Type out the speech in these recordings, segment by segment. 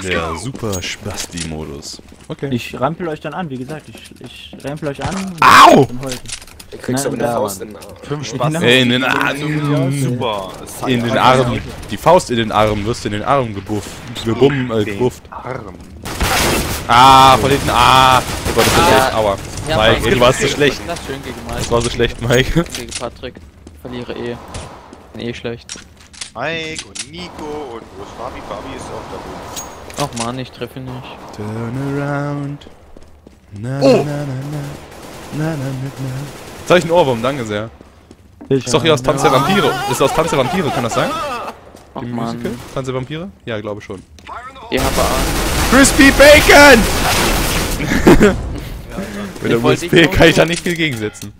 Der super Spasti-Modus. Okay. Ich rampel euch dann an, wie gesagt. Ich rampel euch an. Au! Du kriegst aber in der Faust in den Arm. 5 Spaß. In den Arm. Super. In den Arm. Die Faust in den Arm. Wirst in den Arm gebufft. Gebufft. Arm. Ah, von hinten. Ah. Oh Gott, das ist schlecht. Aua. Ja, Mike, du warst so schlecht. Das war so schlecht, Mike. Gegen Patrick. Verliere eh. Nee, schlecht. Mike und Nico und wo ist Fabi? Fabi ist auch da oben. Ach man, ich treffe ihn nicht. Turn around. Na, oh. Jetzt hab ich einen Ohrwurm, danke sehr. Ist doch hier aus Tanz der Vampire. Ist aus Tanz der Vampire, kann das sein? Die Musical? Tanz der Vampire? Ja, glaube schon. Ja, aber Crispy Bacon! Mit der USP kann ich da nicht viel gegensetzen.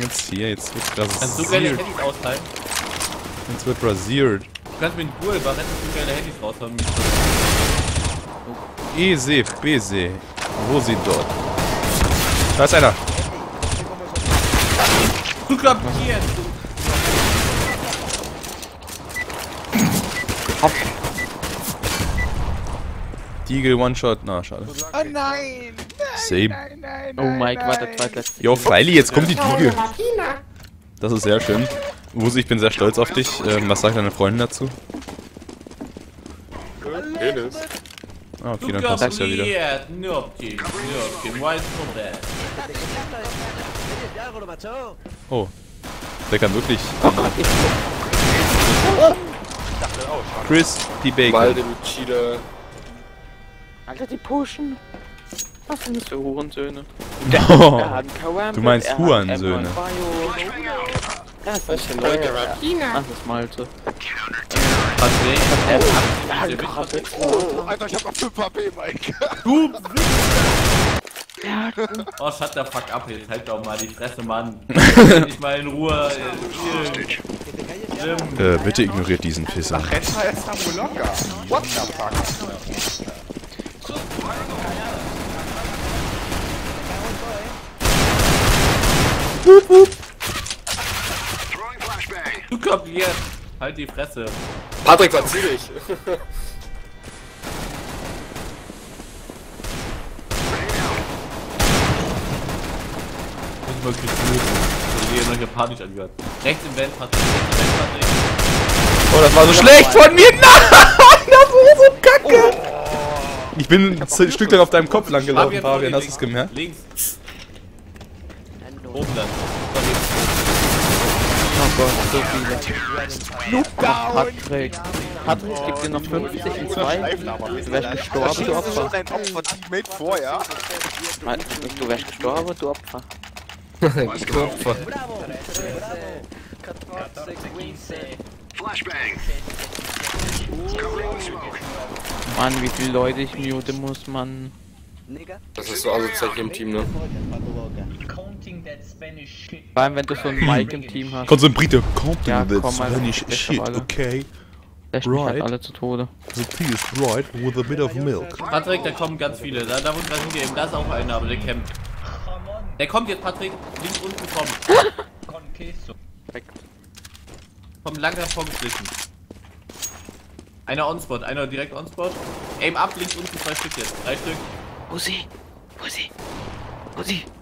Jetzt hier, jetzt wird das. Kannst du gerne Handys austeilen? Jetzt wird rasiert. Du kannst mit dem Google rennen, dass du gerne Handys raushauen. EC, BC. Wo sie dort? Da ist einer. Du klappt hier. Hopp. Diegel One-Shot. Na, schade. Oh nein. Same. Nein, nein, nein, oh Mike, warte, zweitletzte. Jo, Freili, jetzt kommt die Diegel. Das ist sehr schön. Wusi, ich bin sehr stolz auf dich. Was sagt deine Freundin dazu? Ah, okay, dann passt das ja wieder. Oh, der kann wirklich. Chris, die Bacon. Alter, die pushen. Was sind das für Hurensöhne? Oh. Du meinst Hurensöhne. Das ist ein Leute, ach, das Malte. Alter, ich hab noch 5 HP, Mike. Du! Oh, shut the fuck up, jetzt halt doch mal die Fresse, Mann. Ich mal in Ruhe. Bitte ignoriert diesen Pisser. Ach, jetzt haben wir locker. What the fuck? Wup, wup. Du kapiert! Halt die Fresse! Patrick war zielig! Ich muss mal gefühlt. Ich gehe panisch angehört. Rechts im Vent, Patrick! Oh, das war so schlecht von mir! Nein! Das war so kacke! Oh. Ich bin ein Stück auf deinem Kopf lang gelaufen, Fabian, hast du es gemerkt? Links! Oben dann! Oh Gott, so viele. Ach, Patrick, ich geb dir noch 50 in 2. Du wärst gestorben, du Opfer. Du wärst gestorben, du Opfer. Du Opfer. Mann, wie viele Leute ich mute muss, Mann. Das ist so asozial hier im Team, ne? Vor allem, wenn du so einen Mike im Team hast. Komm, so ein Brite. Ja, komm, Spanish shit, okay. Der schmeckt halt alle zu Tode. The tea is right with a bit of milk. Patrick, da kommen ganz viele. Da sind wir eben. Da ist auch einer, aber der kämpft. Der kommt jetzt, Patrick. Links unten kommt. Vom langer vom Zwischen. Einer on-spot, einer direkt on-spot. Aim ab, links unten 2 Stück jetzt. 3 Stück. Wo sie?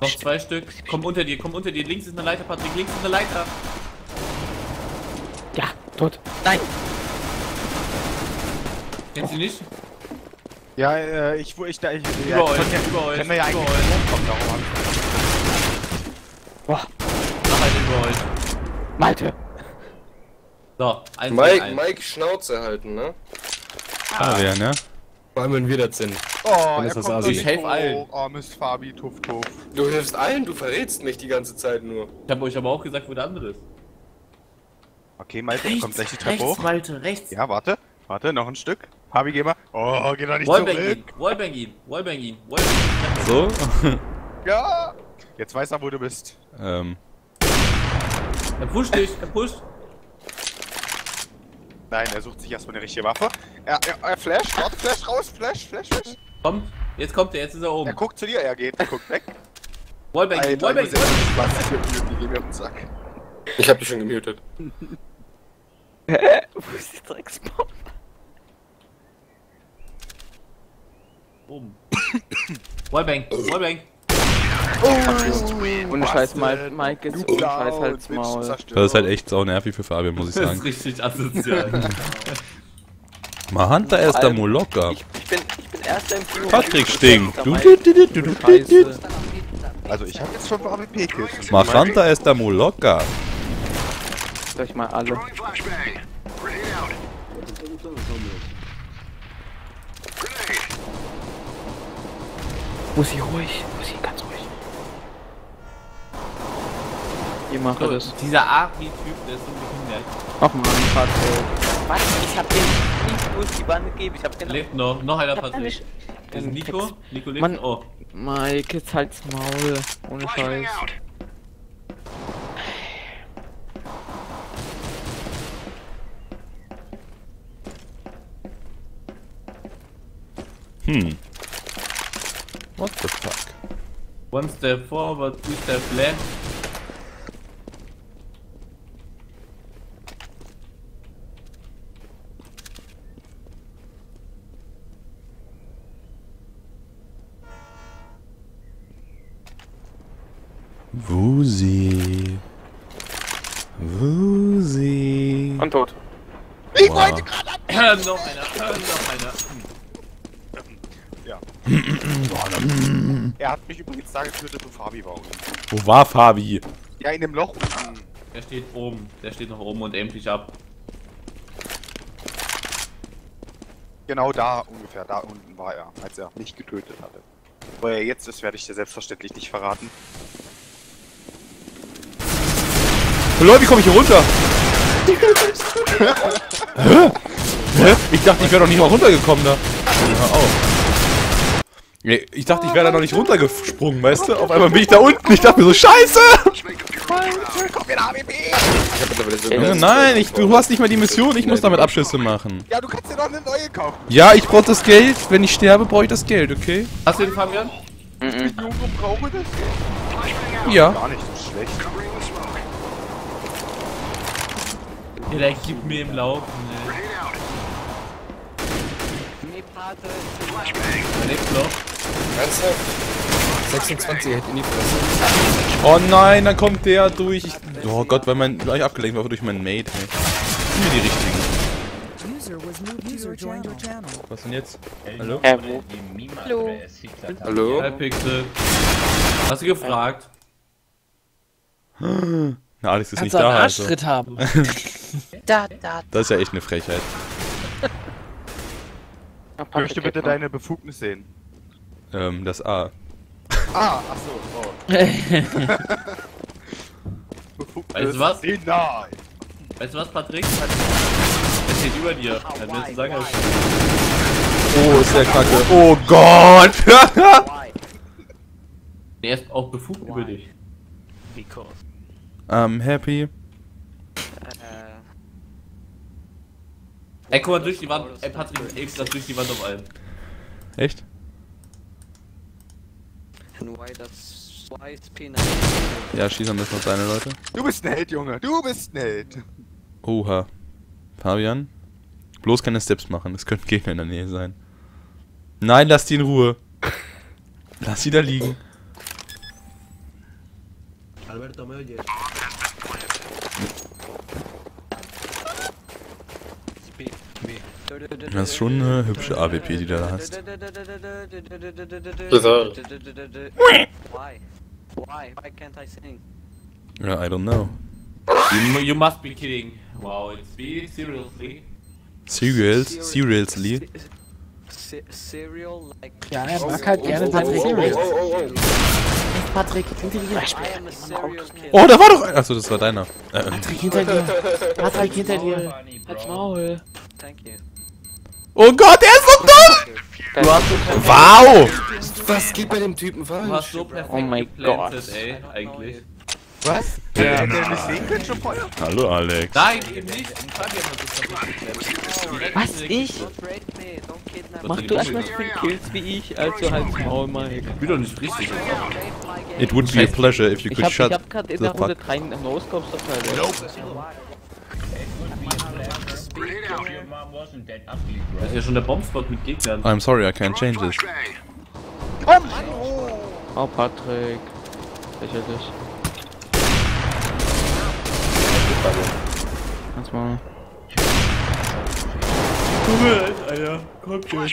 Noch 2 Stück. Komm unter dir. Links ist eine Leiter, Patrick. Links ist eine Leiter. Ja, tot. Nein. Kennst du nicht? Ja, ich über euch. Können wir ja eigentlich kommt auch an. Boah. Mach halt über euch. Malte. So, Mike Schnauze halten, ne? Ja, ne? Vor allem, wenn wir das sind. Oh, er kommt das. Ich helfe allen. Oh, Mist, Fabi, tuff. Du hilfst allen, du verrätst mich die ganze Zeit nur. Ich hab euch aber auch gesagt, wo der andere ist. Okay, Malte, rechts, kommt gleich die Treppe hoch. Malte, rechts. Ja, warte, noch ein Stück. Fabi, geh mal. Oh, geh doch nicht zurück. Wallbang ihn. So? Ja! Jetzt weiß er, wo du bist. Er pusht dich, Nein, er sucht sich erstmal eine richtige Waffe. Er flasht, warte, flash raus, flash. Komm, jetzt kommt er, jetzt ist er oben. Er guckt zu dir, er guckt weg. Wallbang. Ich hab dich schon gemutet. Hä? Wo ist die Drecksbombe? Oben. Wallbang, Wallbang. Oh, ohne Scheiß, Mike ist ohne Scheiß halt's Maul. Das ist halt echt sau nervig für Fabian, muss ich sagen. Das ist richtig asozial. Mal Hunter erster Molocker. Ich bin erster im Flug. Patrick stinkt. Also ich hab jetzt schon ein paar AWP-Kills. Mach Hunter erster Molocker. Sag ich mal alle. Muss sie ganz ruhig. Ihr macht so, das. Dieser Army-Typ, der ist so behindert. Ach man, Patrick. Was? Ich hab den nicht durch die Wand gegeben. Ich hab den lebt noch. Noch einer Patrick. Das ist Nico. Nico lebt. Mann, oh. Mike, jetzt halt's Maul. Ohne Scheiß. Hm. What the fuck? One step forward, two step left. Wusi. Wusi. Und tot. Ich wollte gerade ab. Noch einer, noch einer. Ja. Er hat mich übrigens da getötet, wo Fabi war. Wo war Fabi? Ja, in dem Loch unten. Der steht oben. Der steht noch oben und aimt dich ab. Genau da ungefähr. Da unten war er, als er mich getötet hatte. Wo er jetzt ist, werde ich dir selbstverständlich nicht verraten. Oh Leute, wie komme ich hier runter? Hä? Hä? Ich dachte, ich wäre noch nicht mal runtergekommen da. Hör auf. Ich dachte, ich wäre da noch nicht runtergesprungen, weißt du? Auf einmal bin ich da unten. Ich dachte mir so, Scheiße! Nein, du hast nicht mehr die Mission. Ich muss damit Abschlüsse machen. Ja, du kannst dir doch eine neue kaufen. Ja, ich brauche das Geld. Wenn ich sterbe, brauche ich das Geld, okay? Hast du den Fabian? Mhm. Ja. Gar nicht so schlecht. Ja, der gibt mir im Laufen, ne? Lebt noch. 26 hätte in die Fresse. Oh nein, dann kommt der durch. Oh Gott, weil mein gleich abgelenkt war durch meinen Mate. Für die richtigen. Was denn jetzt? Hallo? Hallo? Hallo? Hast du gefragt? Na, Alex ist nicht da. Arschtritt haben. Das ist ja echt eine Frechheit. Ich möchte bitte deine Befugnis sehen. Das A. Ah, achso, oh. Befugnis. Weißt du was? Nein. Weißt du was, Patrick? Es steht über dir. Dann willst du sagen, oh, ist der Kacke. Oh Gott! Der ist auch befugt über dich. Because. I'm happy. Ey, guck mal durch die Wand, ey Patrick, ey, das durch die Wand auf allem. Echt? Ja, schieß am besten auf deine Leute. Du bist ein Held, Junge, du bist ein Held. Oha. Fabian? Bloß keine Steps machen, es könnten Gegner in der Nähe sein. Nein, lass die in Ruhe. Lass sie da liegen. Alberto, me oyes? Das ist schon eine hübsche AWP, die du da hast. Why can't I sing? Yeah, I don't know. You must be kidding. Wow, it's be seriously. Seriously? Serial like. Ja, er mag halt gerne sein Serial. Patrick, oh, da war doch einer! Achso, das war deiner. Patrick, hinter dir! Patrick, hinter dir! Halt's Maul! Oh Gott, er ist so dumm! Wow! Was geht bei dem Typen falsch? Du hast so perfekt geplantet, ey, eigentlich. Was? Der hat mich sehen können schon vorher? Hallo Alex. Nein, eben nicht. Was? Ich? Mach du erstmal so viele Kills wie ich, also halt's Maul, Mike. Ich bin doch nicht richtig. It would be a pleasure if you could shut the fuck. Ich hab grad in der Runde 3 No-Scopes verteilt. Das ist ja schon der Bombspot mit Gegnern. I'm sorry, I can't change this. Komm! Oh, Patrick. Lächerlich. Ganz mal. Alter. Komm schon.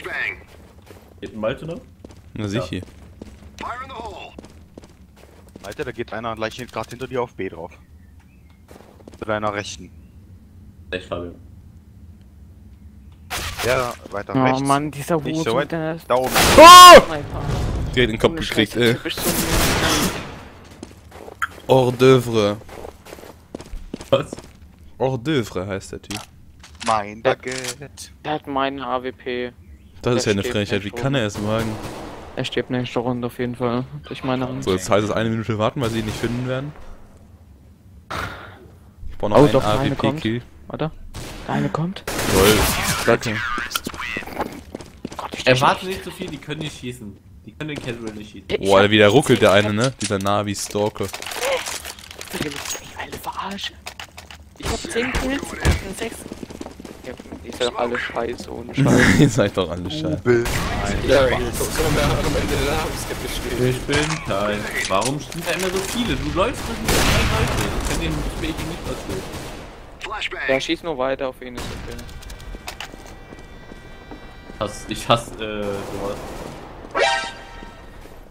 Geht ein Malte noch? Na sicher. Alter, da geht einer gleich gerade hinter dir auf B drauf. Mit deiner rechten. Echt, Fabian. Ja, weiter rechts. Oh Mann, dieser Hut so mit der... Da oben. Oh! Die hat den Kopf gekriegt, ey. Hors d'oeuvre. Was? Hors d'oeuvre heißt der Typ. Mein Bucket. Der hat meinen HWP. Das ist ja eine Frechheit, wie kann er es wagen? Er stirbt nächste Runde auf jeden Fall. Durch meine Hand. So, jetzt heißt es 1 Minute warten, weil sie ihn nicht finden werden. Ich brauche noch einen AWP-Kill. Warte. Eine kommt. Toll. Erwarten nicht zu viel, die können nicht schießen. Die können den Casual nicht schießen. Boah, Alter, wie der ruckelt der eine, ne? Dieser Navi Stalker. Ich will mich alle verarschen. Ich hab 10 Kills und 6. Ihr seid doch alle scheiße ohne Scheiße. Ihr seid doch alle scheiße. Ich bin kein. Warum sind da immer so viele? Du läufst mit mir, ich kann den Baby nicht auslösen. Ja, schieß nur weiter auf ihn, ist okay. Ich hasse sowas.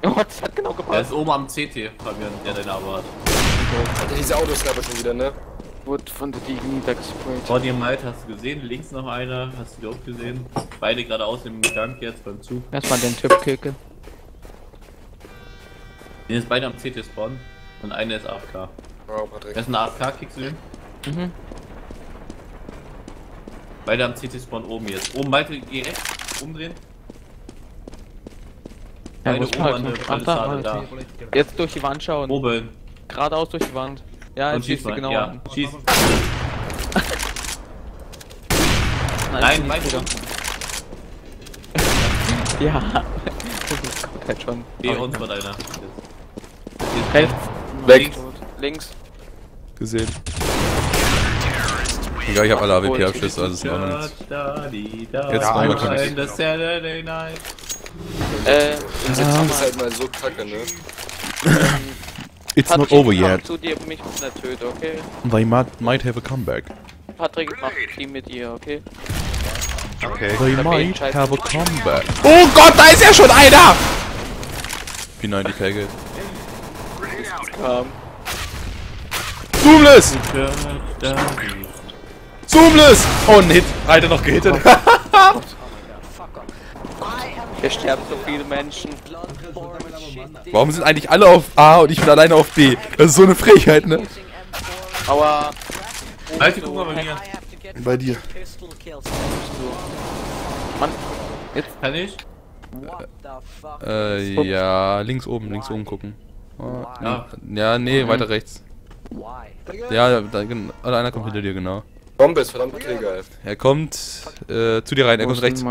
Oh, das hat genau gepasst. Er ist oben am CT, Fabian, der deine Arme hat. Alter, diese Autos gab es schon wieder, ne? Wurde von der Degen weggesprayt. Vor dir, Malte, hast du gesehen? Links noch einer, hast du die auch gesehen? Beide geradeaus im Gang jetzt beim Zug. Erstmal den Typ kicken. Die sind beide am CT spawnen und einer ist AFK. Wow, Patrick. Das ist ein AFK, kickst du den? Mhm. Beide am CT spawnen oben jetzt. Oben, Malte, geh rechts, umdrehen. Ja, beide oben an der Palisade da. Jetzt durch die Wand schauen. Oben. Geradeaus durch die Wand. Ja, und schießt sie genau an. Ja, schieß. Nein, mein Bruder. Ja, das ist gut, halt schon. Geh uns mit einer. Rechts. Weg. Links. Gesehen. Egal, ich hab alle AWP-Abschüsse, also ist noch nichts. Jetzt machen wir nichts. Jetzt ist halt mal so kacke, ne? It's Patrick not over yet. Zu dir, mich töte, okay? They might have a comeback. Patrick macht Team mit ihr, okay? Okay. They might have a comeback. Oh Gott, da ist ja schon einer! Wie 90 Kegel. Zoomless! Zoomless! Oh, ein Hit! Alter, noch gehittet. Hier sterben so viele Menschen. Warum sind eigentlich alle auf A und ich bin alleine auf B? Das ist so eine Frechheit, ne? Aua. Alter, guck mal bei mir. Bei dir. Mann. Jetzt kann ich? Ja, links oben gucken. Oh, ja. Ja, nee, weiter rechts. Ja, da einer kommt hinter dir, genau. Bombe ist verdammt Krieger. Er kommt zu dir rein, er kommt rechts.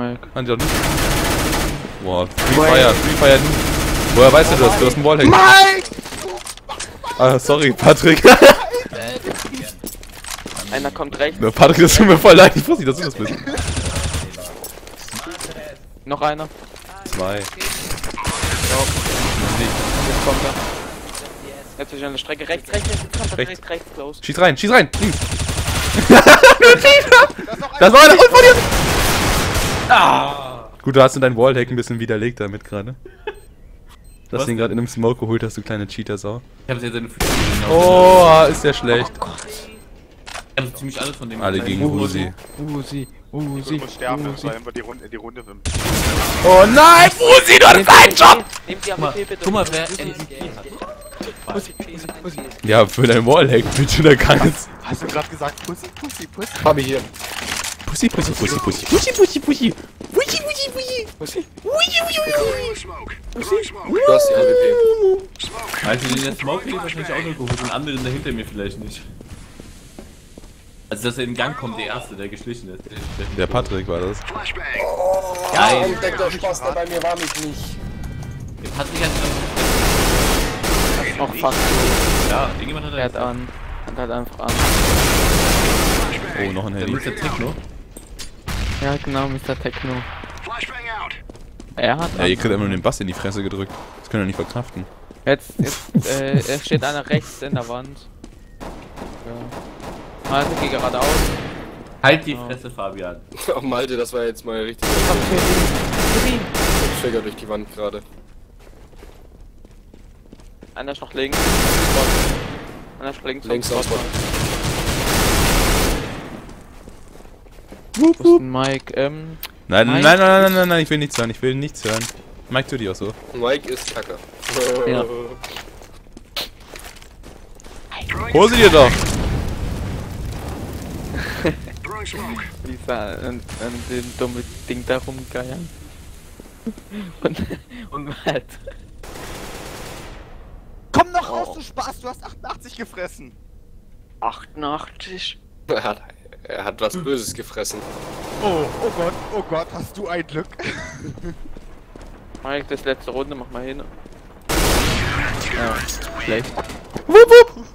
Boah, Free Fire nun. Woher weißt du das? Du hast einen Wallhack. Ah, sorry, Patrick. Einer kommt rechts. Na, Patrick, das tut mir voll leid. Ich wusste nicht, dass du das bist. Noch einer. Zwei. Jetzt kommt er. Jetzt ist eine Strecke. Rechts, close. Schieß rein. Links. Das war einer. Und von dir. Ah. Gut, du hast dein Wallhack ein bisschen widerlegt damit gerade. Dass du ihn gerade in einem Smoke geholt hast, du kleine Cheater-Sau. Ich hab's jetzt in den Füßen genommen. Oh, ist der schlecht. Oh Gott. Ich hab ziemlich alles von dem. Alle gegen Uzi. Uzi. Ich muss sterben, weil wir die Runde sind. Oh nein, Uzi, du hast deinen Job! Nehmt die AWP bitte. Guck mal, wer MVP hat. Pussy. Ja, für dein Wallhack, bitte, da kann es. Hast du gerade gesagt, Pussy? Hab ich hier. Pussy. Du hast die AWP. Also den der Smoke kriegt wahrscheinlich auch noch geholt, den anderen dahinter mir vielleicht nicht. Also dass er in den Gang kommt, der erste, der geschlichen ist. Der Patrick war das. Oh, geil. Der Spaß, der bei mir war mich nicht. Der Patrick hat... Oh, fuck. Ja, irgendjemand hat er jetzt an. Hat einfach an. Oh, noch ein Handy. Der Mr. Techno. Ja, genau, Mr. Techno. Er hat. Ja, ihr kriegt einfach nur den Bass in die Fresse gedrückt. Das können wir nicht verkraften. Jetzt steht einer rechts in der Wand. Ja. Malte, geh geradeaus. Halt die Fresse, Fabian. Oh, Malte, das war jetzt mal richtig. Ich schläger durch die Wand gerade. Einer ist noch links. Einer ist links. Links aus. Wo ist denn Mike? Nein, ich will nichts hören, Mike tut die auch so. Mike ist Kacke. Ja. Hose dir doch! Lisa und dem dummen Ding da rumgeiern. Und halt. Komm noch raus, du Spaß, du hast 88 gefressen! 88? Er hat was Böses gefressen. Oh, oh Gott, hast du ein Glück. Mike, das letzte Runde, mach mal hin. Ja, schlecht. Wupp, wupp.